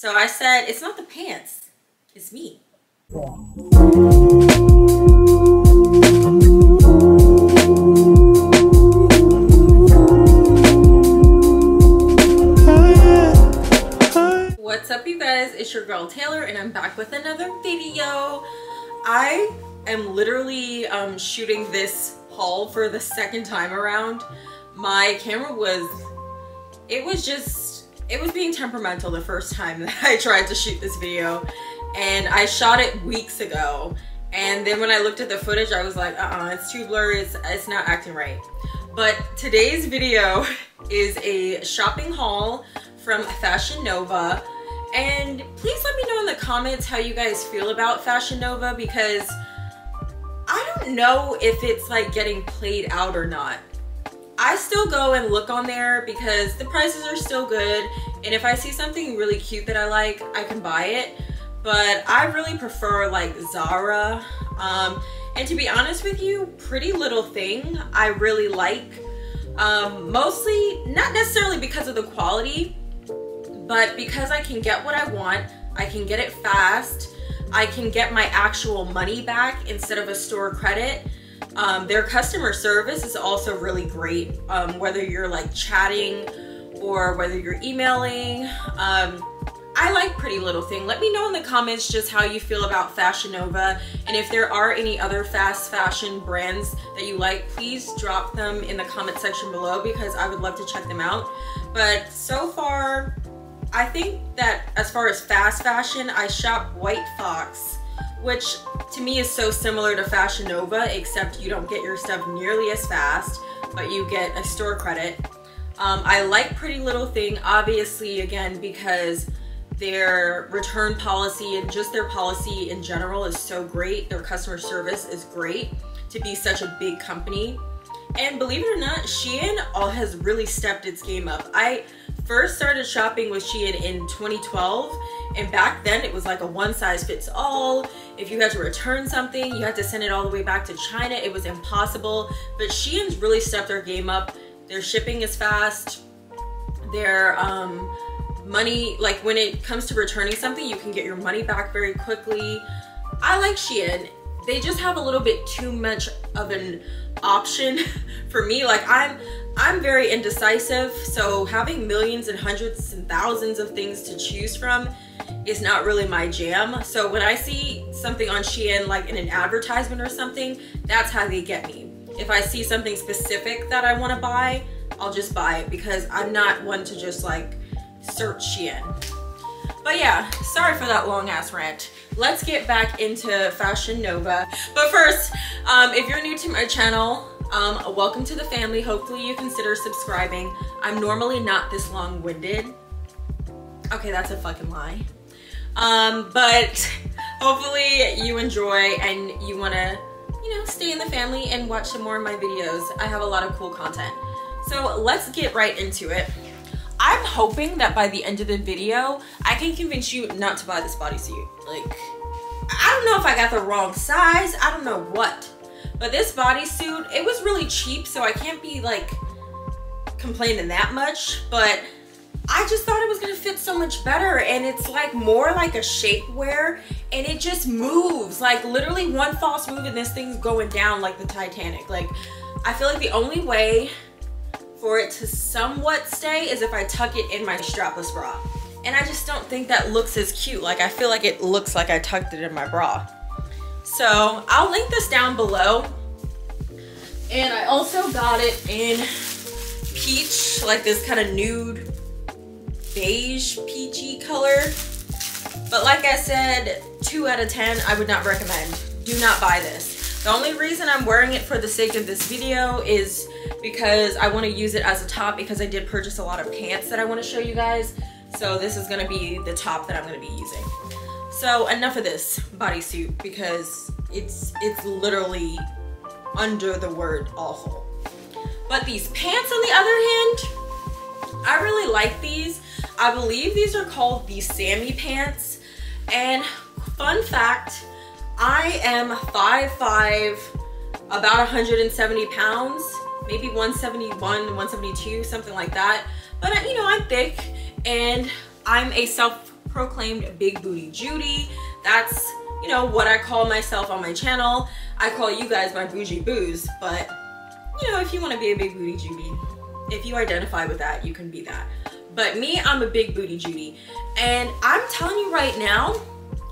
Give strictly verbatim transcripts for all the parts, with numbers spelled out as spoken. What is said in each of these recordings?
So I said, it's not the pants, it's me. What's up you guys, it's your girl Taylor and I'm back with another video. I am literally um, shooting this haul for the second time around. My camera was, it was just, it was being temperamental the first time that I tried to shoot this video, and I shot it weeks ago. And then when I looked at the footage, I was like, uh-uh, it's too blurry, it's, it's not acting right. But today's video is a shopping haul from Fashion Nova. And please let me know in the comments how you guys feel about Fashion Nova, because I don't know if it's like getting played out or not. I still go and look on there because the prices are still good, and if I see something really cute that I like, I can buy it. But I really prefer like Zara, um, and to be honest with you, Pretty Little Thing I really like, um, mostly not necessarily because of the quality, but because I can get what I want, I can get it fast, I can get my actual money back instead of a store credit. Um, their customer service is also really great, um, whether you're like chatting or whether you're emailing. Um, I like Pretty Little Thing. Let me know in the comments just how you feel about Fashion Nova, and if there are any other fast fashion brands that you like, please drop them in the comment section below because I would love to check them out. But so far, I think that as far as fast fashion, I shop White Fox, which to me is so similar to Fashion Nova, except you don't get your stuff nearly as fast, but you get a store credit. Um, I like Pretty Little Thing, obviously, again, because their return policy and just their policy in general is so great. Their customer service is great to be such a big company. And believe it or not, Shein all has really stepped its game up. I first started shopping with Shein in twenty twelve, and back then it was like a one size fits all. If you had to return something, you had to send it all the way back to China. It was impossible. But Shein's really stepped their game up. Their shipping is fast. Their um, money, like when it comes to returning something, you can get your money back very quickly. I like Shein. They just have a little bit too much of an option for me. Like I'm I'm very indecisive, so having millions and hundreds and thousands of things to choose from is not really my jam. So when I see something on Shein, like in an advertisement or something, that's how they get me. If I see something specific that I want to buy, I'll just buy it because I'm not one to just like search Shein. But yeah, sorry for that long ass rant. Let's get back into Fashion Nova. But first, um, if you're new to my channel, um, welcome to the family. Hopefully you consider subscribing. I'm normally not this long-winded. Okay, that's a fucking lie. Um, but hopefully you enjoy and you wanna, you know, stay in the family and watch some more of my videos. I have a lot of cool content. So let's get right into it. I'm hoping that by the end of the video, I can convince you not to buy this bodysuit. Like, I don't know if I got the wrong size, I don't know what. But this bodysuit, it was really cheap, so I can't be like complaining that much, but I just thought it was gonna fit so much better, and it's like more like a shapewear, and it just moves. Like literally one false move and this thing's going down like the Titanic. Like, I feel like the only way for it to somewhat stay is if I tuck it in my strapless bra. And I just don't think that looks as cute. Like I feel like it looks like I tucked it in my bra. So I'll link this down below. And I also got it in peach, like this kind of nude beige peachy color. But like I said, two out of ten, I would not recommend. Do not buy this. The only reason I'm wearing it for the sake of this video is because I want to use it as a top, because I did purchase a lot of pants that I want to show you guys. So this is going to be the top that I'm going to be using. So enough of this bodysuit because it's it's literally under the word awful. But these pants on the other hand, I really like these. I believe these are called the Sammy pants. And fun fact, I am five five, about one hundred seventy pounds, maybe one seventy-one, one seventy-two, something like that. But you know, I'm thick, and I'm a self self-proclaimed big booty Judy. That's, you know, what I call myself on my channel. I call you guys my bougie boos, but you know, if you want to be a big booty Judy, if you identify with that, you can be that. But me, I'm a big booty Judy. And I'm telling you right now,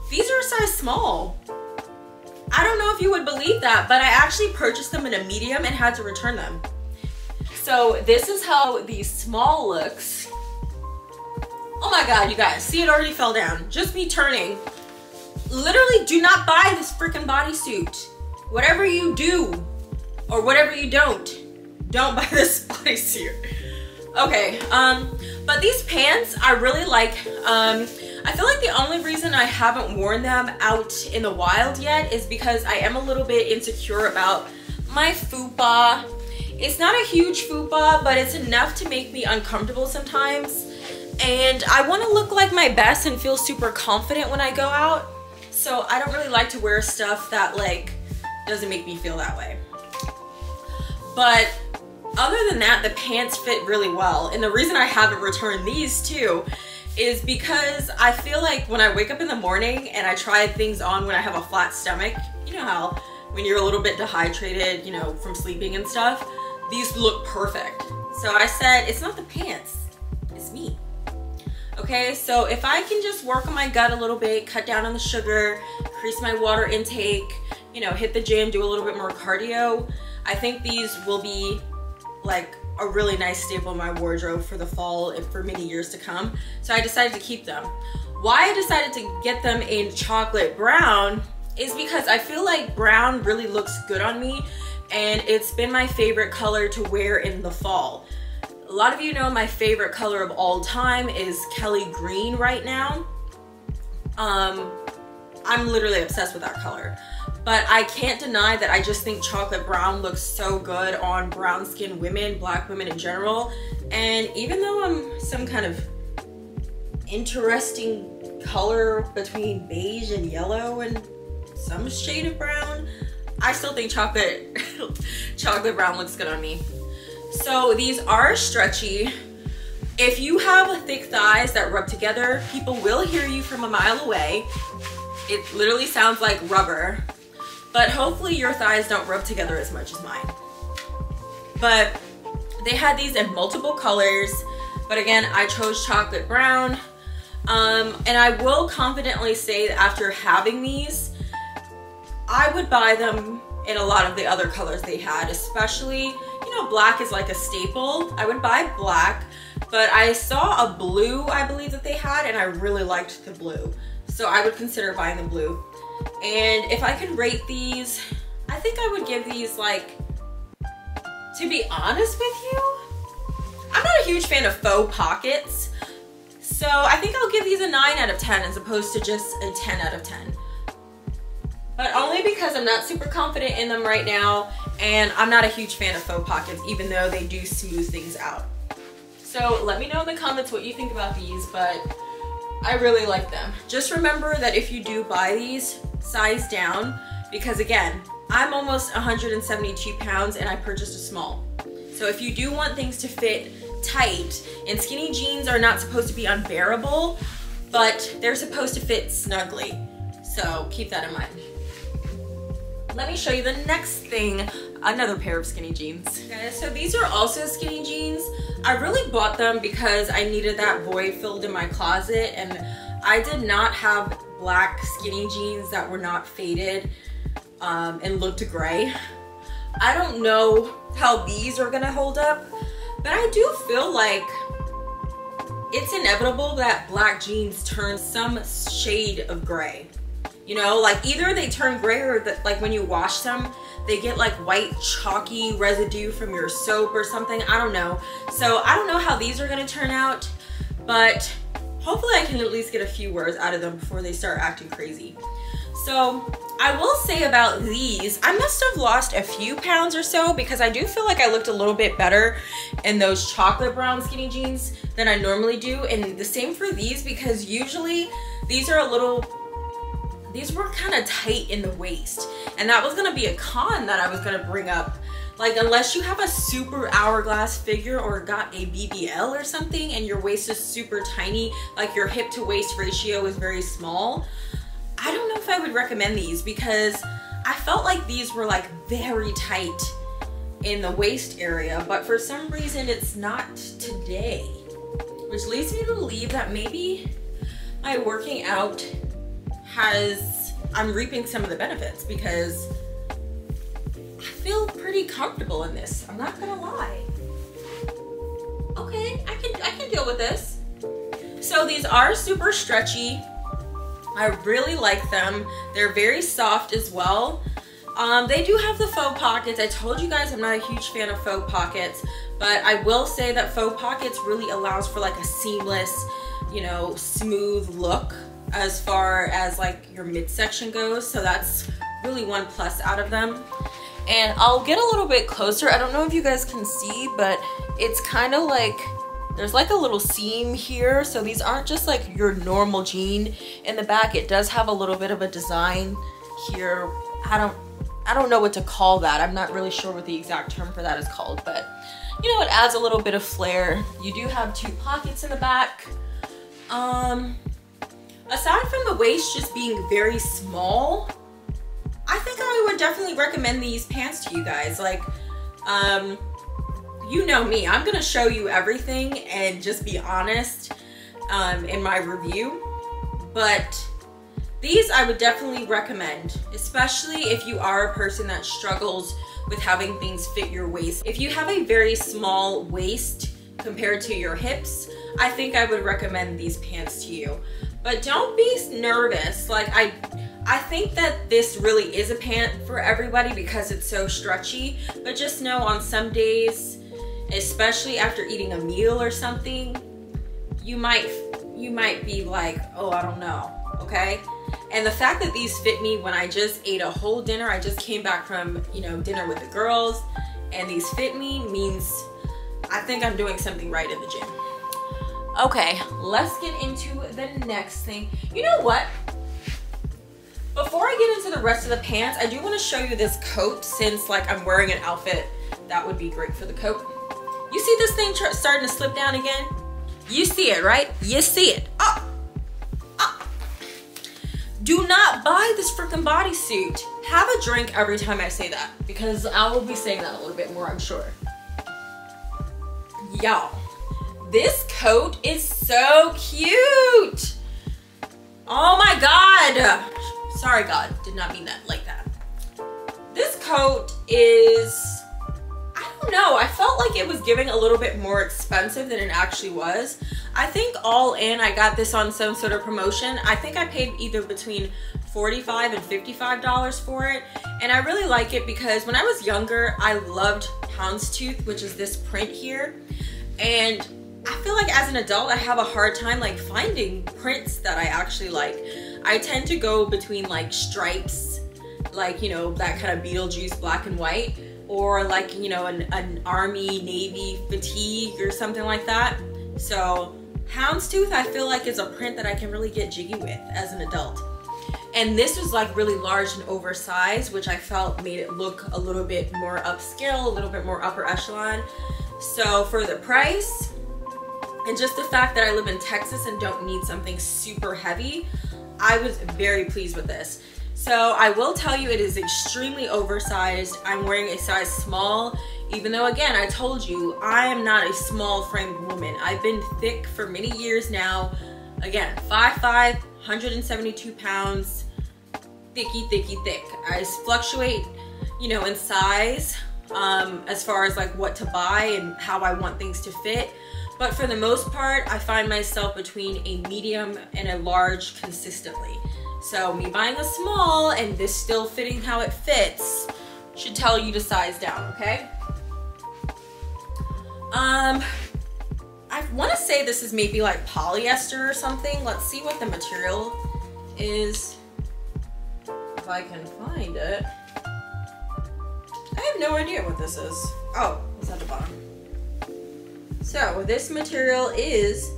these are a size small. I don't know if you would believe that, but I actually purchased them in a medium and had to return them. So this is how the small looks. Oh my God, you guys, see, it already fell down. Just me turning. Literally do not buy this freaking bodysuit. Whatever you do or whatever you don't, don't buy this bodysuit. Okay, um, but these pants I really like. Um, I feel like the only reason I haven't worn them out in the wild yet is because I am a little bit insecure about my fupa. It's not a huge fupa, but it's enough to make me uncomfortable sometimes. And I want to look like my best and feel super confident when I go out. So I don't really like to wear stuff that like doesn't make me feel that way. But other than that, the pants fit really well. And the reason I haven't returned these too is because I feel like when I wake up in the morning and I try things on when I have a flat stomach, you know how when you're a little bit dehydrated, you know, from sleeping and stuff, these look perfect. So I said, it's not the pants, it's me. Okay, so if I can just work on my gut a little bit, cut down on the sugar, increase my water intake, you know, hit the gym, do a little bit more cardio, I think these will be like a really nice staple in my wardrobe for the fall and for many years to come. So I decided to keep them. Why I decided to get them in chocolate brown is because I feel like brown really looks good on me, and it's been my favorite color to wear in the fall. A lot of you know my favorite color of all time is Kelly green right now. Um, I'm literally obsessed with that color. But I can't deny that I just think chocolate brown looks so good on brown skinned women, black women in general. And even though I'm some kind of interesting color between beige and yellow and some shade of brown, I still think chocolate chocolate brown looks good on me. So these are stretchy. If you have thick thighs that rub together, people will hear you from a mile away. It literally sounds like rubber. But hopefully your thighs don't rub together as much as mine. But they had these in multiple colors. But again, I chose chocolate brown. Um, and I will confidently say that after having these, I would buy them in a lot of the other colors they had. Especially, you know, black is like a staple. I would buy black. But I saw a blue, I believe, that they had. And I really liked the blue. So I would consider buying the blue. And if I could rate these, I think I would give these, like, to be honest with you, I'm not a huge fan of faux pockets. So I think I'll give these a nine out of ten as opposed to just a ten out of ten. But only because I'm not super confident in them right now, and I'm not a huge fan of faux pockets, even though they do smooth things out. So let me know in the comments what you think about these, but I really like them. Just remember that if you do buy these, size down, because again, I'm almost one hundred seventy-two pounds and I purchased a small. So if you do want things to fit tight, and skinny jeans are not supposed to be unbearable, but they're supposed to fit snugly. So keep that in mind. Let me show you the next thing, another pair of skinny jeans. Okay, so these are also skinny jeans. I really bought them because I needed that void filled in my closet, and I did not have black skinny jeans that were not faded um, and looked gray. I don't know how these are gonna hold up, but I do feel like it's inevitable that black jeans turn some shade of gray. You know, like either they turn gray or the, like when you wash them, they get like white chalky residue from your soap or something. I don't know. So I don't know how these are gonna turn out, but hopefully I can at least get a few wears out of them before they start acting crazy. So I will say about these, I must have lost a few pounds or so because I do feel like I looked a little bit better in those chocolate brown skinny jeans than I normally do. And the same for these because usually these are a little, these were kind of tight in the waist, and that was going to be a con that I was going to bring up Like, unless you have a super hourglass figure or got a B B L or something and your waist is super tiny, like your hip to waist ratio is very small, I don't know if I would recommend these, because I felt like these were like very tight in the waist area, but for some reason it's not today, which leads me to believe that maybe my working out has, I'm reaping some of the benefits, because I feel pretty comfortable in this. I'm not gonna lie. Okay, I can, I can deal with this. So these are super stretchy. I really like them. They're very soft as well. Um, they do have the faux pockets. I told you guys I'm not a huge fan of faux pockets, but I will say that faux pockets really allows for like a seamless, you know, smooth look as far as like your midsection goes. So that's really one plus out of them. And I'll get a little bit closer. I don't know if you guys can see, but it's kind of like, there's like a little seam here. So these aren't just like your normal jean. In the back, it does have a little bit of a design here. I don't, I don't know what to call that. I'm not really sure what the exact term for that is called, but you know, it adds a little bit of flair. You do have two pockets in the back. Um, aside from the waist just being very small, I think I would definitely recommend these pants to you guys. Like, um, you know me, I'm gonna show you everything and just be honest um, in my review, but these I would definitely recommend, especially if you are a person that struggles with having things fit your waist. If you have a very small waist compared to your hips, I think I would recommend these pants to you. But don't be nervous. Like, I I think that this really is a pant for everybody because it's so stretchy, but just know on some days, especially after eating a meal or something, you might you might be like, oh, I don't know, okay? And the fact that these fit me when I just ate a whole dinner, I just came back from, you know, dinner with the girls, and these fit me means I think I'm doing something right in the gym. Okay, let's get into the next thing. You know what? Before I get into the rest of the pants, I do want to show you this coat, since like I'm wearing an outfit that would be great for the coat. You see this thing starting to slip down again? You see it, right? You see it. Oh, oh. Do not buy this freaking bodysuit. Have a drink every time I say that, because I will be saying that a little bit more, I'm sure. Y'all, this coat is so cute. Oh my God. Sorry, God, did not mean that like that. This coat is, I don't know, I felt like it was giving a little bit more expensive than it actually was. I think all in, I got this on some sort of promotion. I think I paid either between forty-five and fifty-five dollars for it. And I really like it because when I was younger, I loved houndstooth, which is this print here. And I feel like as an adult, I have a hard time like finding prints that I actually like. I tend to go between like stripes, like, you know, that kind of Beetlejuice black and white, or like, you know, an, an army, navy fatigue or something like that. So houndstooth, I feel like, is a print that I can really get jiggy with as an adult. And this was like really large and oversized, which I felt made it look a little bit more upscale, a little bit more upper echelon. So for the price, and just the fact that I live in Texas and don't need something super heavy, I was very pleased with this. So I will tell you, it is extremely oversized. I'm wearing a size small, even though, again, I told you, I am not a small framed woman. I've been thick for many years now. Again, five five, one hundred seventy-two pounds, thicky, thicky, thick. I fluctuate, you know, in size um, as far as like what to buy and how I want things to fit. But for the most part, I find myself between a medium and a large consistently. So me buying a small and this still fitting how it fits should tell you to size down, okay? Um, I want to say this is maybe like polyester or something. Let's see what the material is, if I can find it. I have no idea what this is. Oh, it's at the bottom. So this material is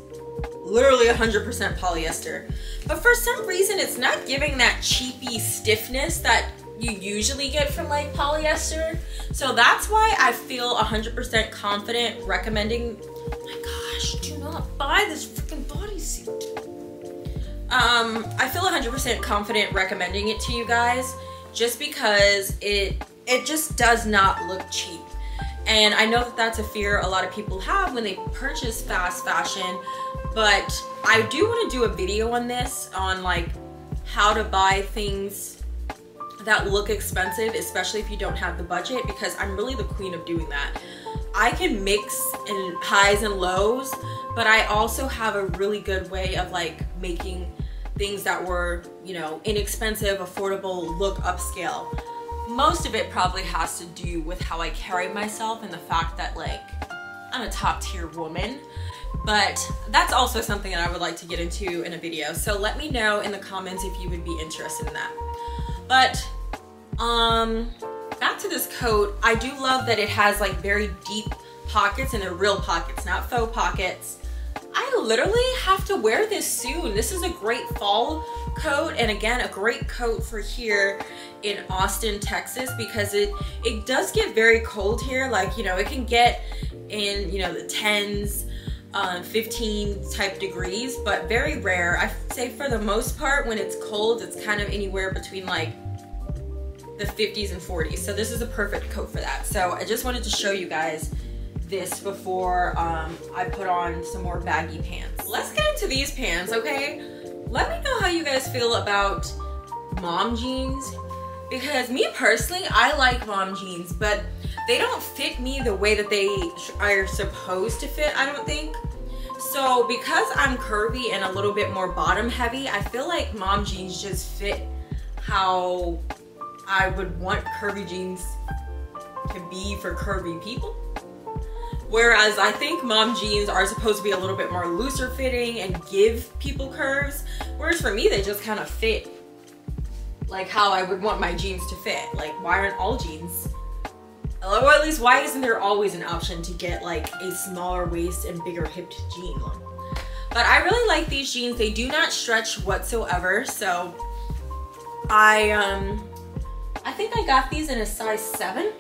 literally one hundred percent polyester. But for some reason, it's not giving that cheapy stiffness that you usually get from like polyester. So that's why I feel one hundred percent confident recommending, oh my gosh, do not buy this freaking bodysuit. Um, I feel one hundred percent confident recommending it to you guys just because it, it just does not look cheap. And I know that that's a fear a lot of people have when they purchase fast fashion, but I do want to do a video on this, on like how to buy things that look expensive, especially if you don't have the budget, because I'm really the queen of doing that. I can mix in highs and lows, but I also have a really good way of like making things that were, you know, inexpensive, affordable, look upscale. Most of it probably has to do with how I carry myself and the fact that like I'm a top tier woman, but that's also something that I would like to get into in a video. So let me know in the comments if you would be interested in that. But um, back to this coat, I do love that it has like very deep pockets, and they're real pockets, not faux pockets. I literally have to wear this soon. This is a great fall coat, and again, a great coat for here in Austin, Texas, because it it does get very cold here. Like, you know, it can get in, you know, the tens, um, fifteen type degrees, but very rare. I say for the most part, when it's cold, it's kind of anywhere between like the fifties and forties. So this is a perfect coat for that. So I just wanted to show you guys this before um, I put on some more baggy pants. Let's get into these pants, okay? Let me know how you guys feel about mom jeans, because me personally, I like mom jeans, but they don't fit me the way that they are supposed to fit, I don't think. So because I'm curvy and a little bit more bottom heavy, I feel like mom jeans just fit how I would want curvy jeans to be for curvy people. Whereas I think mom jeans are supposed to be a little bit more looser fitting and give people curves. Whereas for me, they just kind of fit like how I would want my jeans to fit. Like, why aren't all jeans, or at least why isn't there always an option to get like a smaller waist and bigger hipped jean? But I really like these jeans. They do not stretch whatsoever. So I, um, I think I got these in a size seven.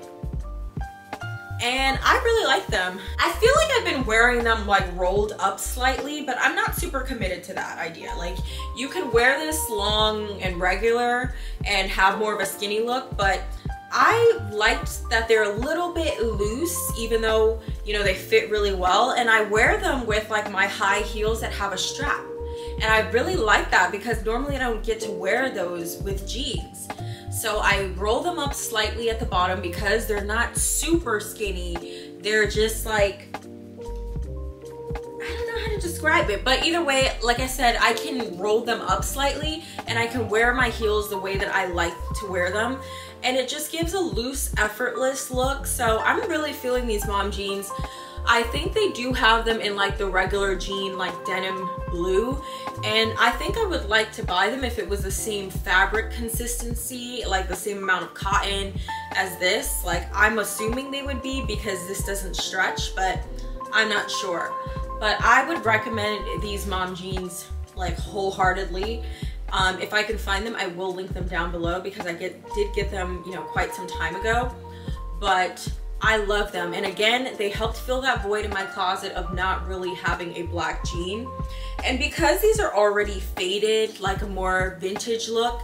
And I really like them. I feel like I've been wearing them like rolled up slightly, but I'm not super committed to that idea. Like, you could wear this long and regular and have more of a skinny look, but I liked that they're a little bit loose, even though, you know, they fit really well. And I wear them with like my high heels that have a strap. And I really like that because normally I don't get to wear those with jeans. So I roll them up slightly at the bottom because they're not super skinny. They're just like, I don't know how to describe it, but either way, like I said, I can roll them up slightly and I can wear my heels the way that I like to wear them. And it just gives a loose, effortless look. So I'm really feeling these mom jeans. I think they do have them in like the regular jean, like denim blue. And I think I would like to buy them if it was the same fabric consistency, like the same amount of cotton as this. Like, I'm assuming they would be because this doesn't stretch, but I'm not sure. But I would recommend these mom jeans like wholeheartedly. Um, if I can find them, I will link them down below because I get, did get them, you know, quite some time ago. But I love them, and again, they helped fill that void in my closet of not really having a black jean. And because these are already faded, like a more vintage look,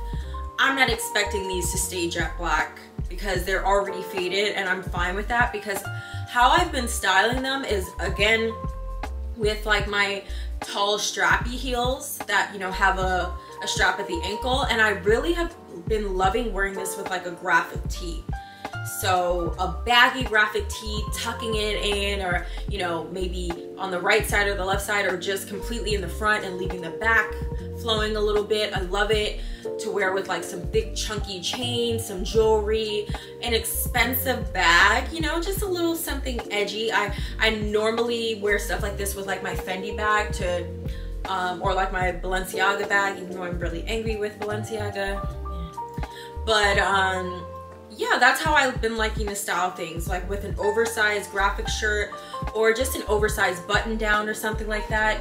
I'm not expecting these to stay jet black because they're already faded, and I'm fine with that because how I've been styling them is, again, with like my tall strappy heels that, you know, have a, a strap at the ankle. And I really have been loving wearing this with like a graphic tee. So a baggy graphic tee, tucking it in, or, you know, maybe on the right side or the left side, or just completely in the front and leaving the back flowing a little bit. I love it to wear with like some big chunky chains, some jewelry, an expensive bag, you know, just a little something edgy. I, I normally wear stuff like this with like my Fendi bag to, um, or like my Balenciaga bag, even though I'm really angry with Balenciaga. But, um... yeah, that's how I've been liking to style things, like with an oversized graphic shirt or just an oversized button down or something like that.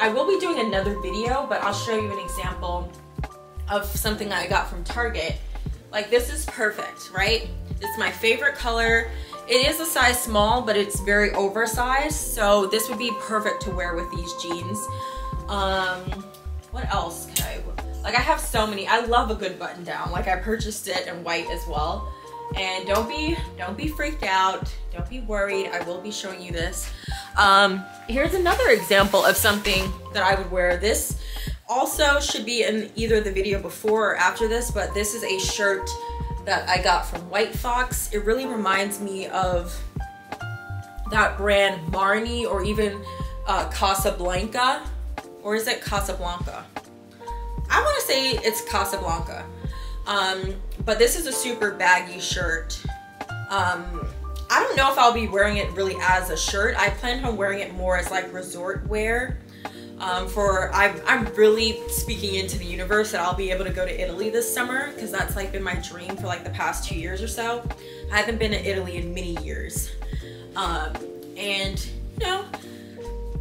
I will be doing another video, but I'll show you an example of something I got from Target. Like, this is perfect, right? It's my favorite color. It is a size small, but it's very oversized, so this would be perfect to wear with these jeans. Um, what else can I, like, I have so many. I love a good button down. Like, I purchased it in white as well. And don't be, don't be freaked out. Don't be worried. I will be showing you this. Um, here's another example of something that I would wear. This also should be in either the video before or after this, but this is a shirt that I got from White Fox. It really reminds me of that brand Barney, or even uh, Casablanca, or is it Casablanca? I want to say it's Casablanca. Um, but this is a super baggy shirt. Um, I don't know if I'll be wearing it really as a shirt. I plan on wearing it more as like resort wear. Um, for I've, I'm really speaking into the universe that I'll be able to go to Italy this summer, because that's like been my dream for like the past two years or so. I haven't been to Italy in many years. Um, and you know,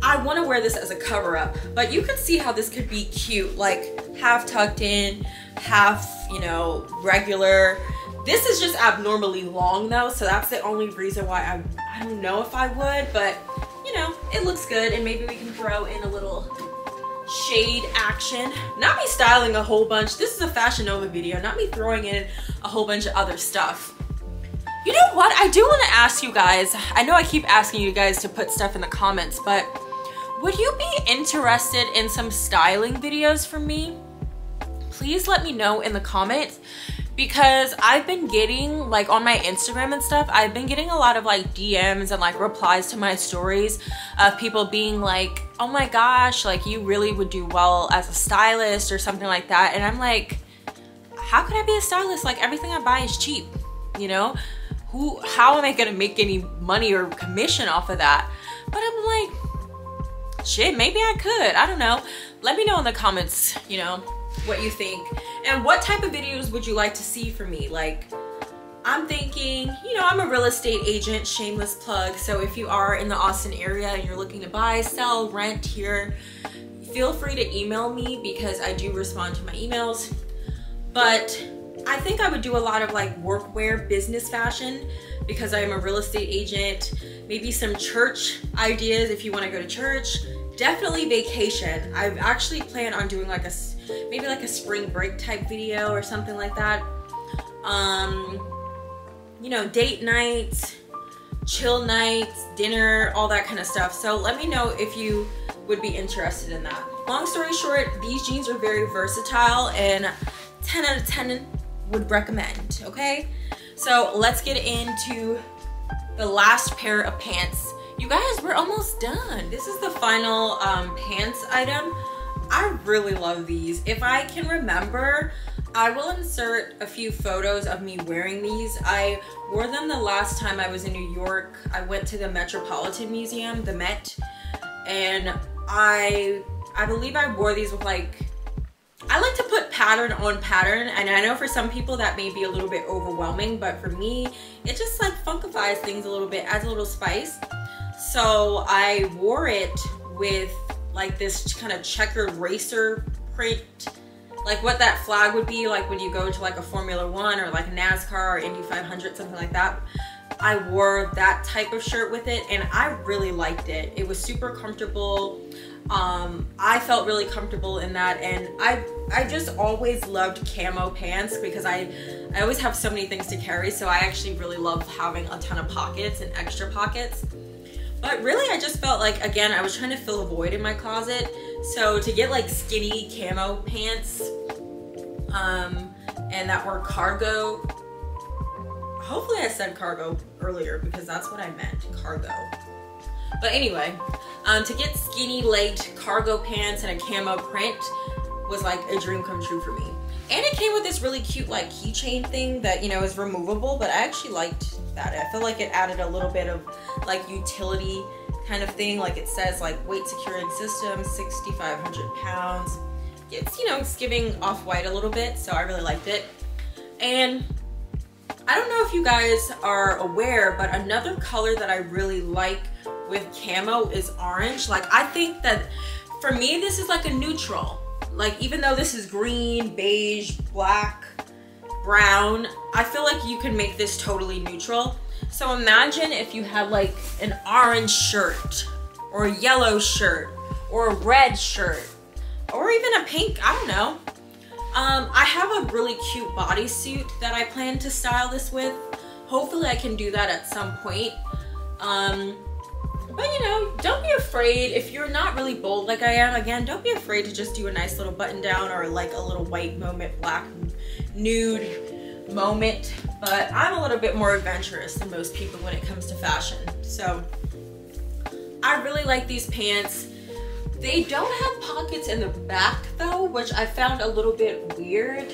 I want to wear this as a cover up, but you can see how this could be cute, like half tucked in, half, you know, regular. This is just abnormally long though, so that's the only reason why I, I don't know if I would, but you know, it looks good, and maybe we can throw in a little shade action. Not me styling a whole bunch. This is a Fashion Nova video, not me throwing in a whole bunch of other stuff. You know what? I do want to ask you guys, I know I keep asking you guys to put stuff in the comments, but would you be interested in some styling videos from me? Please let me know in the comments, because I've been getting, like, on my Instagram and stuff, I've been getting a lot of like D Ms and like replies to my stories of people being like, oh my gosh, like you really would do well as a stylist or something like that. And I'm like, how could I be a stylist? Like, everything I buy is cheap, you know? Who, how am I gonna make any money or commission off of that? But I'm like, shit, maybe I could, I don't know. Let me know in the comments, you know, what you think, and what type of videos would you like to see from me. Like, I'm thinking, you know, I'm a real estate agent, shameless plug, so if you are in the Austin area and you're looking to buy, sell, rent here, feel free to email me, because I do respond to my emails. But I think I would do a lot of like workwear, business fashion, because I am a real estate agent. Maybe some church ideas if you want to go to church. Definitely vacation. I actually plan on doing like a maybe like a spring break type video or something like that. Um, you know, date nights, chill nights, dinner, all that kind of stuff. So let me know if you would be interested in that. Long story short, these jeans are very versatile, and ten out of ten would recommend, okay? So let's get into the last pair of pants. You guys, we're almost done. This is the final um, pants item. I really love these. If I can remember, I will insert a few photos of me wearing these. I wore them the last time I was in New York. I went to the Metropolitan Museum, the Met, and I I believe I wore these with like, I like to put pattern on pattern, and I know for some people that may be a little bit overwhelming, but for me, it just like funkifies things a little bit, adds a little spice. So I wore it with like this kind of checkered racer print, like what that flag would be like when you go to like a Formula One or like NASCAR or Indy five hundred, something like that. I wore that type of shirt with it, and I really liked it. It was super comfortable. Um, I felt really comfortable in that, and I I just always loved camo pants, because I, I always have so many things to carry, so I actually really love having a ton of pockets and extra pockets. But really, I just felt like, again, I was trying to fill a void in my closet, so to get like skinny camo pants um, and that were cargo. Hopefully I said cargo earlier, because that's what I meant, cargo. But anyway, um, to get skinny legged cargo pants and a camo print was like a dream come true for me. And it came with this really cute like keychain thing that, you know, is removable, but I actually liked that. I feel like it added a little bit of like utility kind of thing. Like, it says like weight securing system, six thousand five hundred pounds. It's, you know, it's giving off white a little bit, so I really liked it. And I don't know if you guys are aware, but another color that I really like with camo is orange. Like, I think that for me, this is like a neutral. Like, even though this is green, beige, black, brown. I feel like you can make this totally neutral. So imagine if you had like an orange shirt or a yellow shirt or a red shirt or even a pink, I don't know. Um, I have a really cute bodysuit that I plan to style this with. Hopefully I can do that at some point. Um, but you know, don't be afraid. If you're not really bold like I am, again, don't be afraid to just do a nice little button down or like a little white moment, black nude moment. But I'm a little bit more adventurous than most people when it comes to fashion. So I really like these pants. They don't have pockets in the back though, which I found a little bit weird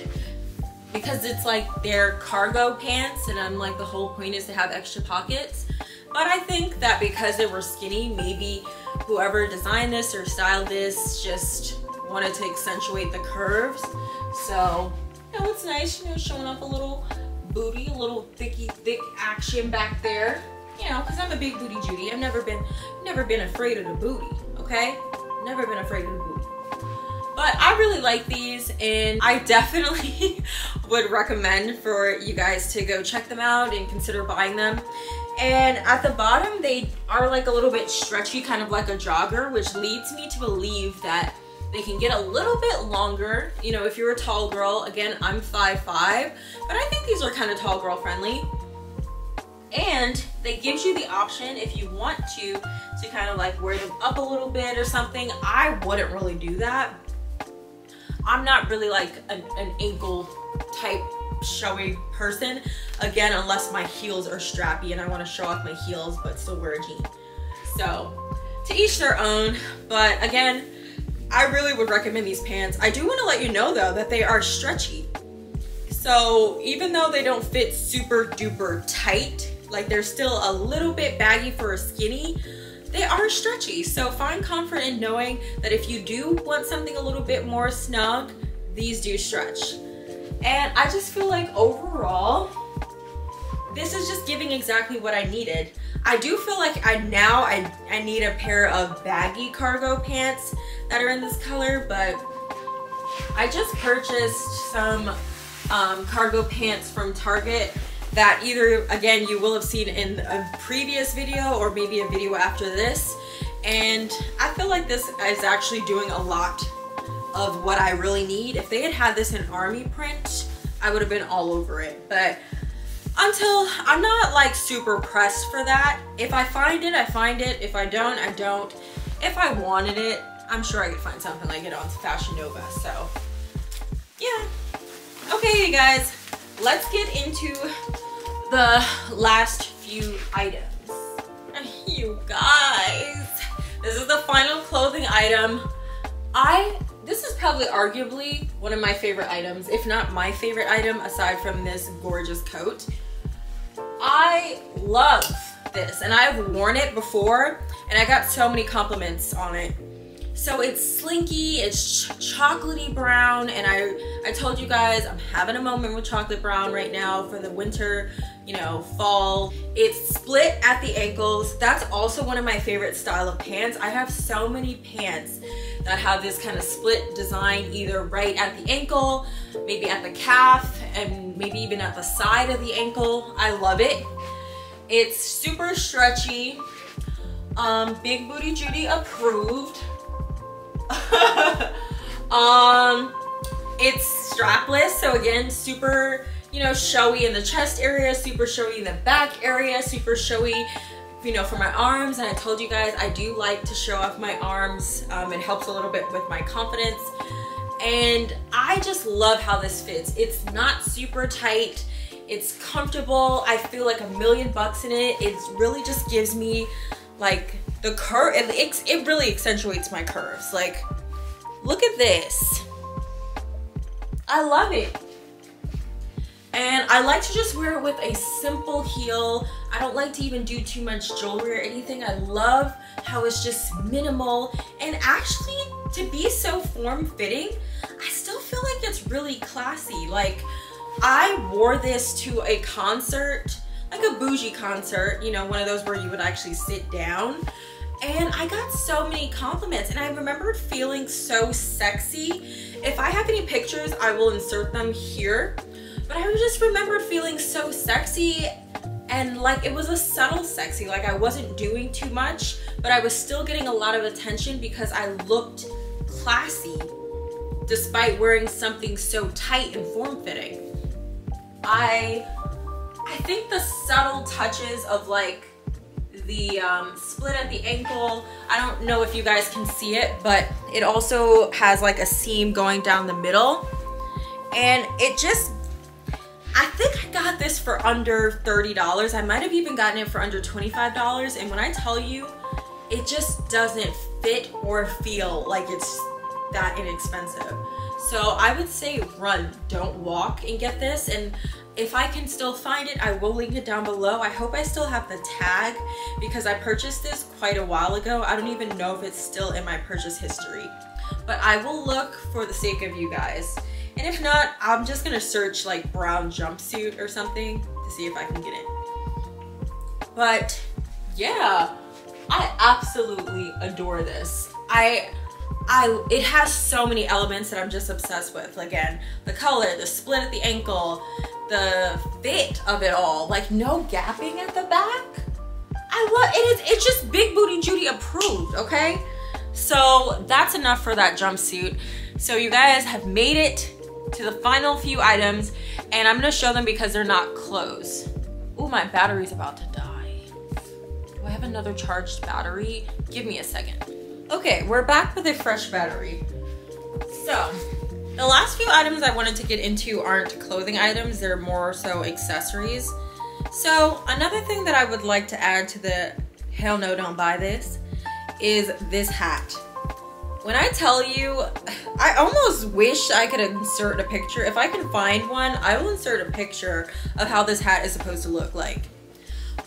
because it's like they're cargo pants and I'm like, the whole point is to have extra pockets. But I think that because they were skinny, maybe whoever designed this or styled this just wanted to accentuate the curves. So, you know, it's nice, you know, showing off a little booty, a little thicky, thick action back there. You know, because I'm a big booty Judy. I've never been, never been afraid of the booty, okay? Never been afraid of the booty. But I really like these and I definitely would recommend for you guys to go check them out and consider buying them. And at the bottom, they are like a little bit stretchy, kind of like a jogger, which leads me to believe that they can get a little bit longer. You know, if you're a tall girl, again, I'm five foot five, but I think these are kind of tall girl friendly. And they gives you the option if you want to, to kind of like wear them up a little bit or something. I wouldn't really do that. I'm not really like an, an ankle type showy person, again, unless my heels are strappy and I want to show off my heels but still wear a jean. So to each their own, but again, I really would recommend these pants. I do want to let you know though that they are stretchy, so even though they don't fit super duper tight, like they're still a little bit baggy for a skinny, they are stretchy. So find comfort in knowing that if you do want something a little bit more snug, these do stretch. And I just feel like overall, this is just giving exactly what I needed. I do feel like I now I, I need a pair of baggy cargo pants that are in this color, but I just purchased some um, cargo pants from Target that either, again, you will have seen in a previous video or maybe a video after this. And I feel like this is actually doing a lot of what I really need. If they had had this in army print, I would have been all over it. But until, I'm not like super pressed for that. If I find it, I find it. If I don't, I don't. If I wanted it, I'm sure I could find something like it on Fashion Nova. So yeah. Okay, you guys, let's get into the last few items. You guys, this is the final clothing item. I This is probably arguably one of my favorite items, if not my favorite item, aside from this gorgeous coat. I love this, and I've worn it before, and I got so many compliments on it. So it's slinky, it's ch chocolatey brown, and I, I told you guys I'm having a moment with chocolate brown right now for the winter, you know, fall. It's split at the ankles. That's also one of my favorite style of pants. I have so many pants that have this kind of split design, either right at the ankle, maybe at the calf, and maybe even at the side of the ankle. I love it. It's super stretchy. Um, Big Booty Judy approved. um, it's strapless, so again, super, you know, showy in the chest area, super showy in the back area, super showy, you know, for my arms. And I told you guys I do like to show off my arms. Um, it helps a little bit with my confidence. And I just love how this fits. It's not super tight. It's comfortable. I feel like a million bucks in it. It really just gives me like the curve. It, it, it really accentuates my curves. Like, look at this. I love it. And I like to just wear it with a simple heel. I don't like to even do too much jewelry or anything. I love how it's just minimal. And actually, to be so form-fitting, I still feel like it's really classy. Like, I wore this to a concert, like a bougie concert, you know, one of those where you would actually sit down. And I got so many compliments, and I remember feeling so sexy. If I have any pictures, I will insert them here. But I just remembered feeling so sexy, and like it was a subtle sexy, like I wasn't doing too much, but I was still getting a lot of attention because I looked classy despite wearing something so tight and form-fitting. I I think the subtle touches of like the um, split at the ankle, I don't know if you guys can see it, but it also has like a seam going down the middle, and it just, I think I got this for under thirty dollars. I might have even gotten it for under twenty-five dollars, and when I tell you, it just doesn't fit or feel like it's that inexpensive. So I would say run, don't walk, and get this. And if I can still find it, I will link it down below. I hope I still have the tag because I purchased this quite a while ago. I don't even know if it's still in my purchase history, but I will look for the sake of you guys. And if not, I'm just gonna search like brown jumpsuit or something to see if I can get it. But yeah, I absolutely adore this. I, I, it has so many elements that I'm just obsessed with. Again, the color, the split at the ankle, the fit of it all, like no gapping at the back. I love it. Is, it's just Big Booty Judy approved, okay? So that's enough for that jumpsuit. So you guys have made it to the final few items, and I'm gonna show them because they're not clothes. Ooh, my battery's about to die. Do I have another charged battery? Give me a second. Okay, we're back with a fresh battery. So the last few items I wanted to get into aren't clothing items, they're more so accessories. So another thing that I would like to add to the hell no don't buy this is this hat. When I tell you, I almost wish I could insert a picture. If I can find one, I will insert a picture of how this hat is supposed to look like.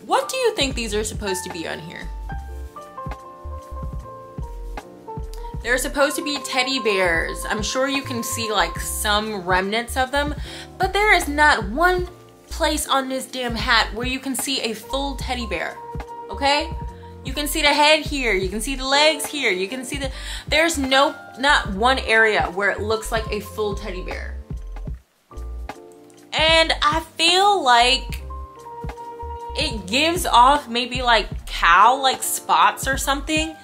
What do you think these are supposed to be on here? They're supposed to be teddy bears. I'm sure you can see like some remnants of them, but there is not one place on this damn hat where you can see a full teddy bear, okay? You can see the head here, you can see the legs here, you can see the, there's no, not one area where it looks like a full teddy bear. And I feel like it gives off maybe like cow, like spots or something.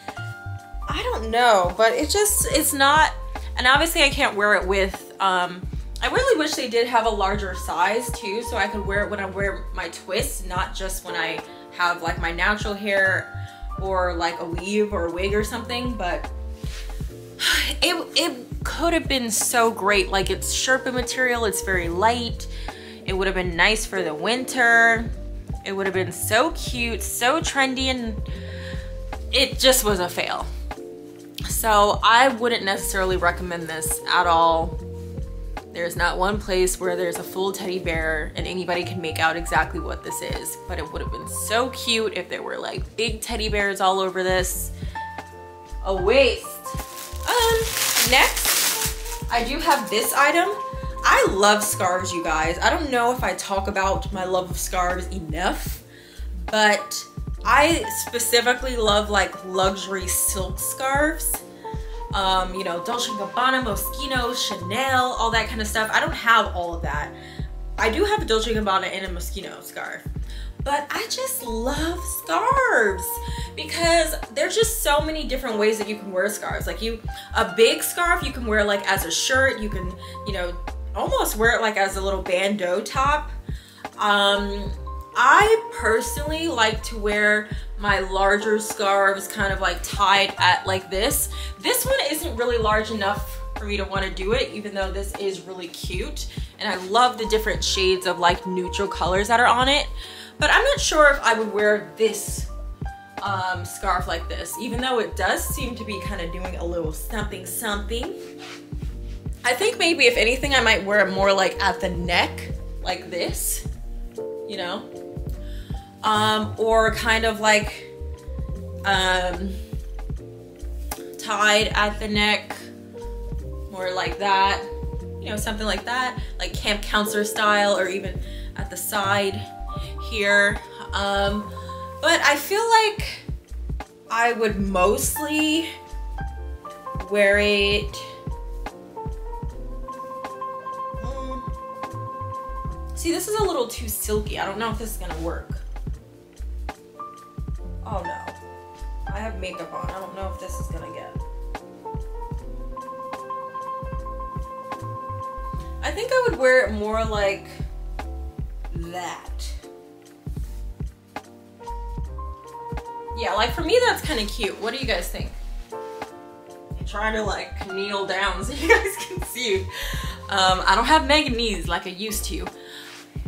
I don't know, but it just, it's not, and obviously I can't wear it with, um, I really wish they did have a larger size too, so I could wear it when I wear my twists, not just when I have like my natural hair or like a weave or a wig or something, but it, it could have been so great. Like it's Sherpa material, it's very light. It would have been nice for the winter. It would have been so cute, so trendy, and it just was a fail. So I wouldn't necessarily recommend this at all. There's not one place where there's a full teddy bear and anybody can make out exactly what this is, but it would have been so cute if there were like big teddy bears all over this. A waste. Um, next, I do have this item. I love scarves, you guys. I don't know if I talk about my love of scarves enough, but I specifically love like luxury silk scarves. Um, you know, Dolce and Gabbana, Moschino, Chanel, all that kind of stuff. I don't have all of that. I do have a Dolce and Gabbana and a Moschino scarf, but I just love scarves because there's just so many different ways that you can wear scarves. Like you, a big scarf, you can wear like as a shirt. You can, you know, almost wear it like as a little bandeau top. Um, I personally like to wear my larger scarves kind of like tied at like this. This one isn't really large enough for me to want to do it, even though this is really cute. And I love the different shades of like neutral colors that are on it. But I'm not sure if I would wear this um, scarf like this, even though it does seem to be kind of doing a little something something. I think maybe if anything, I might wear it more like at the neck like this, you know? Um, or kind of like um, tied at the neck, more like that, you know, something like that, like camp counselor style, or even at the side here. Um, but I feel like I would mostly wear it. See, this is a little too silky. I don't know if this is gonna work. Oh no. I have makeup on. I don't know if this is gonna get. I think I would wear it more like that. Yeah, like for me that's kind of cute. What do you guys think? I'm trying to like kneel down so you guys can see. Um, I don't have mega knees like I used to.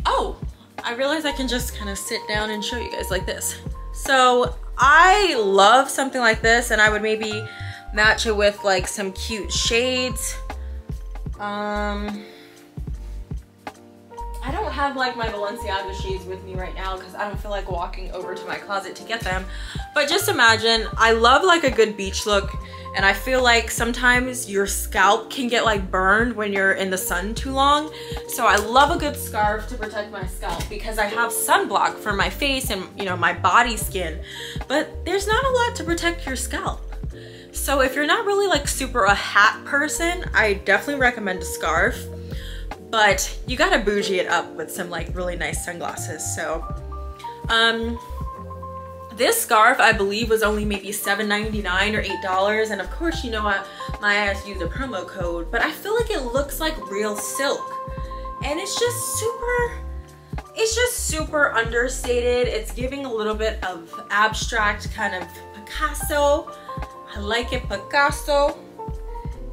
Oh, I realized I can just kind of sit down and show you guys like this. So I love something like this, and I would maybe match it with like some cute shades. Um, I don't have like my Balenciaga shades with me right now because I don't feel like walking over to my closet to get them. But just imagine, I love like a good beach look, and I feel like sometimes your scalp can get like burned when you're in the sun too long. So I love a good scarf to protect my scalp because I have sunblock for my face and, you know, my body skin, but there's not a lot to protect your scalp. So if you're not really like super a hat person, I definitely recommend a scarf, but you gotta bougie it up with some like really nice sunglasses. So um, this scarf I believe was only maybe seven ninety-nine or eight dollars, and of course you know I, my ass used a promo code, but I feel like it looks like real silk, and it's just super, it's just super understated. It's giving a little bit of abstract kind of Picasso. I like it, Picasso,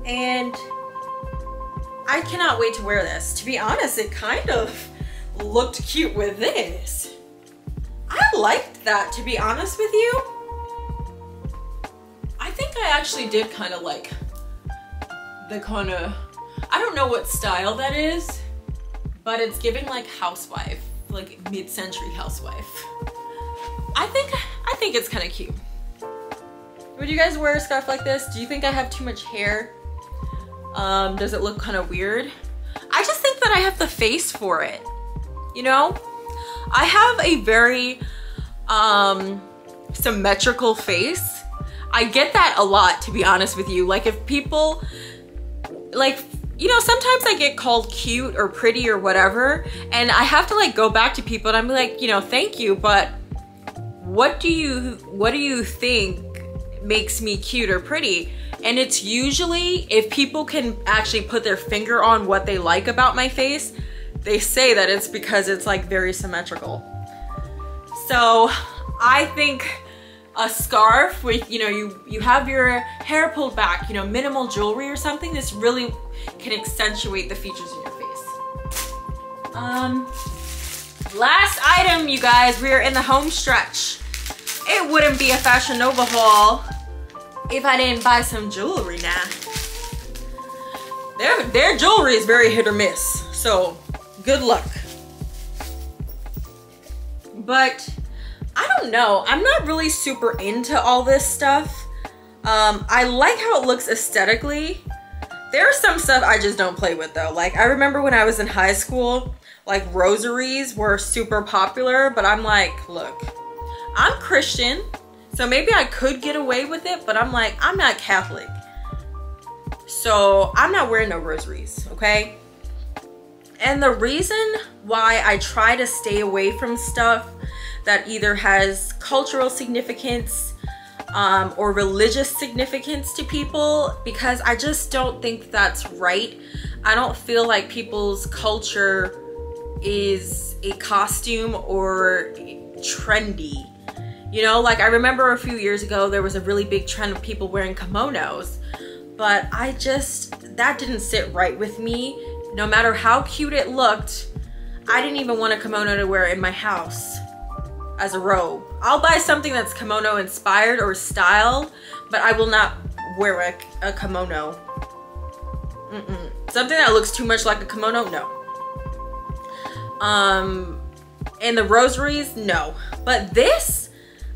and I cannot wait to wear this. To be honest, it kind of looked cute with this. I liked that, to be honest with you. I think I actually did kind of like the kind of, I don't know what style that is, but it's giving like housewife, like mid-century housewife. I think, I think it's kind of cute. Would you guys wear a scarf like this? Do you think I have too much hair? Um, does it look kind of weird? I just think that I have the face for it, you know? I have a very um, symmetrical face. I get that a lot, to be honest with you. Like if people, like, you know, sometimes I get called cute or pretty or whatever, and I have to like go back to people and I'm like, you know, thank you, but what do you, what do you think makes me cute or pretty? And it's usually if people can actually put their finger on what they like about my face, they say that it's because it's like very symmetrical. So I think a scarf with, you know, you you have your hair pulled back, you know, minimal jewelry or something, this really can accentuate the features in your face. Um last item, you guys, we are in the home stretch. It wouldn't be a Fashion Nova haul if I didn't buy some jewelry now. Their, their jewelry is very hit or miss, so good luck. But I don't know, I'm not really super into all this stuff. Um, I like how it looks aesthetically. There's some stuff I just don't play with though. Like I remember when I was in high school, like rosaries were super popular, but I'm like, look, I'm Christian, so maybe I could get away with it, but I'm like, I'm not Catholic, so I'm not wearing no rosaries, okay? And the reason why I try to stay away from stuff that either has cultural significance um, or religious significance to people, because I just don't think that's right. I don't feel like people's culture is a costume or trendy. You know, like I remember a few years ago, there was a really big trend of people wearing kimonos, but I just, that didn't sit right with me. No matter how cute it looked, I didn't even want a kimono to wear in my house as a robe. I'll buy something that's kimono inspired or styled, but I will not wear a, a kimono. Mm-mm. Something that looks too much like a kimono, no. Um, and the rosaries, no. But this,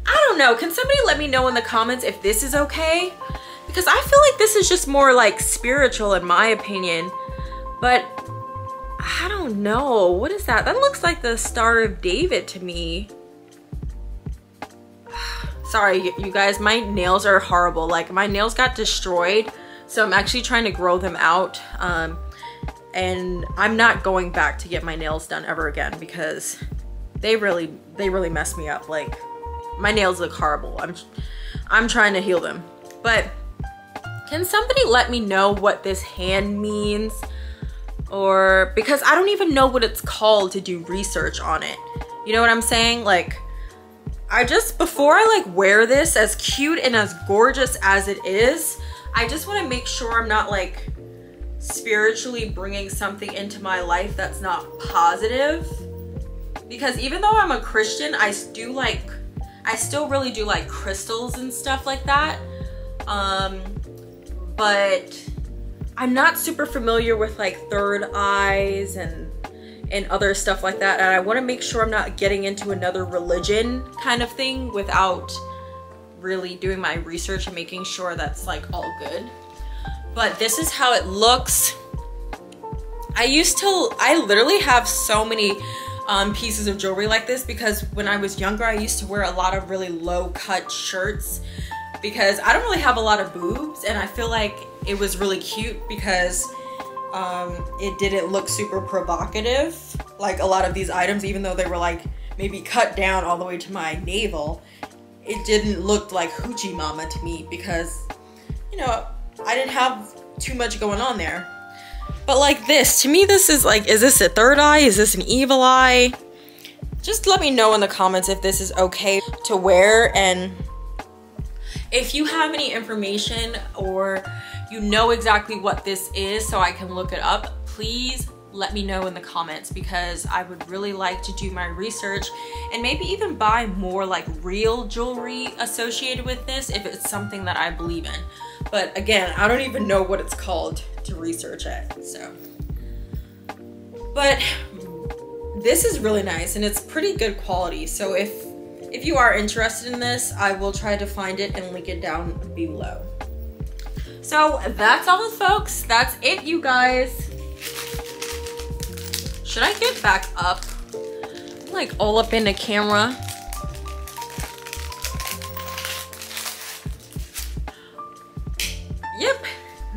I don't know, can somebody let me know in the comments if this is okay? Because I feel like this is just more like spiritual in my opinion, but I don't know. What is that? That looks like the Star of David to me. Sorry, you guys, my nails are horrible. Like my nails got destroyed, so I'm actually trying to grow them out. Um, and I'm not going back to get my nails done ever again because they really they really messed me up. Like, my nails look horrible. I'm I'm trying to heal them. But can somebody let me know what this hand means? Or, because I don't even know what it's called to do research on it. You know what I'm saying? Like, I just, before I like wear this, as cute and as gorgeous as it is, I just want to make sure I'm not like spiritually bringing something into my life that's not positive. Because even though I'm a Christian, I do like, I still really do like crystals and stuff like that. Um, but I'm not super familiar with like third eyes and and other stuff like that, and I want to make sure I'm not getting into another religion kind of thing without really doing my research and making sure that's like all good. But this is how it looks. I used to, I literally have so many um, pieces of jewelry like this because when I was younger, I used to wear a lot of really low cut shirts because I don't really have a lot of boobs, and I feel like it was really cute because Um, it didn't look super provocative like a lot of these items, even though they were like maybe cut down all the way to my navel. It didn't look like hoochie mama to me because, you know, I didn't have too much going on there. But like this, to me, this is like, is this a third eye? Is this an evil eye? Just let me know in the comments if this is okay to wear, and if you have any information or you know exactly what this is so I can look it up, please let me know in the comments because I would really like to do my research and maybe even buy more like real jewelry associated with this if it's something that I believe in. But again, I don't even know what it's called to research it, so. But this is really nice and it's pretty good quality. So if If you are interested in this, I will try to find it and link it down below. So that's all, folks. That's it, you guys. Should I get back up? I'm like all up in the camera. Yep,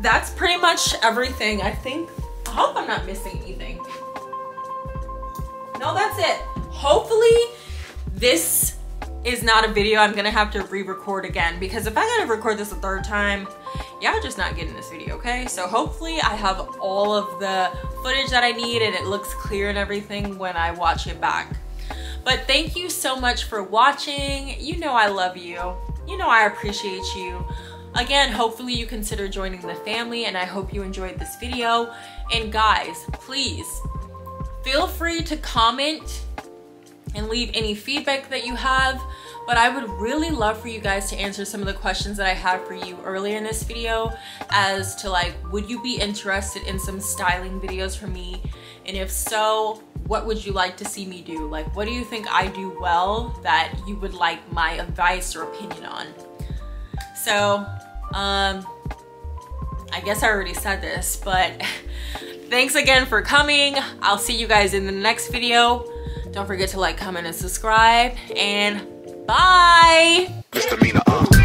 that's pretty much everything, I think. I hope I'm not missing anything. No, that's it. Hopefully this is not a video I'm gonna have to re-record again, because if I gotta record this a third time, y'all just not getting this video, okay? So hopefully I have all of the footage that I need and it looks clear and everything when I watch it back. But thank you so much for watching. You know I love you. You know I appreciate you. Again, hopefully you consider joining the family, and I hope you enjoyed this video. And guys, please feel free to comment and leave any feedback that you have, but I would really love for you guys to answer some of the questions that I had for you earlier in this video as to like, would you be interested in some styling videos from me? And if so, what would you like to see me do? Like, what do you think I do well that you would like my advice or opinion on? So, um, I guess I already said this, but thanks again for coming. I'll see you guys in the next video. Don't forget to like, comment, and subscribe, and bye!